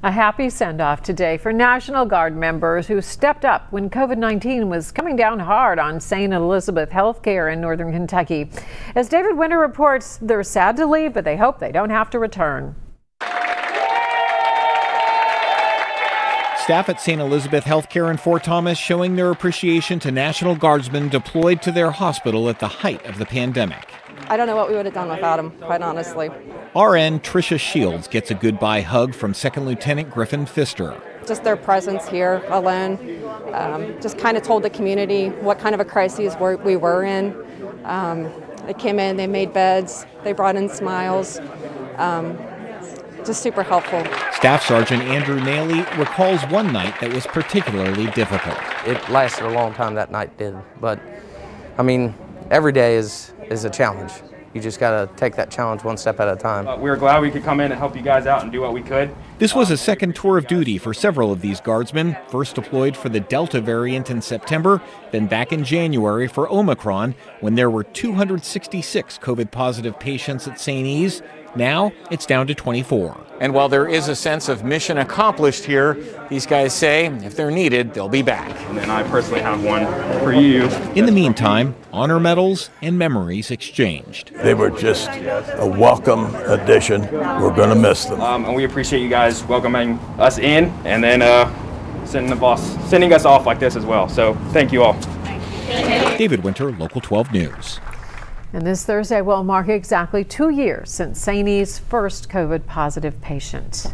A happy send-off today for National Guard members who stepped up when COVID-19 was coming down hard on St. Elizabeth Healthcare in northern Kentucky. As David Winter reports, they're sad to leave, but they hope they don't have to return. Staff at St. Elizabeth Healthcare in Fort Thomas showing their appreciation to National Guardsmen deployed to their hospital at the height of the pandemic. I don't know what we would have done without them, quite honestly. RN Tricia Shields gets a goodbye hug from Second Lieutenant Griffin Pfister. Just their presence here alone, just kind of told the community what kind of a crisis we were in. They came in, they made beds, they brought in smiles. Just super helpful. Staff Sergeant Andrew Naley recalls one night that was particularly difficult. It lasted a long time, that night did, but I mean, every day is a challenge. You just gotta take that challenge one step at a time. We were glad we could come in and help you guys out and do what we could. This was a second tour of duty for several of these guardsmen, first deployed for the Delta variant in September, then back in January for Omicron, when there were 266 COVID-positive patients at St. E's. Now it's down to 24. And while there is a sense of mission accomplished here, these guys say if they're needed, they'll be back. And then I personally have one for you. In the meantime, honor medals and memories exchanged. They were just a welcome addition. We're going to miss them. And we appreciate you guys welcoming us in and then sending us off like this as well. So thank you all. David Winter, Local 12 News. And this Thursday will mark exactly 2 years since St. E's first COVID-positive patient.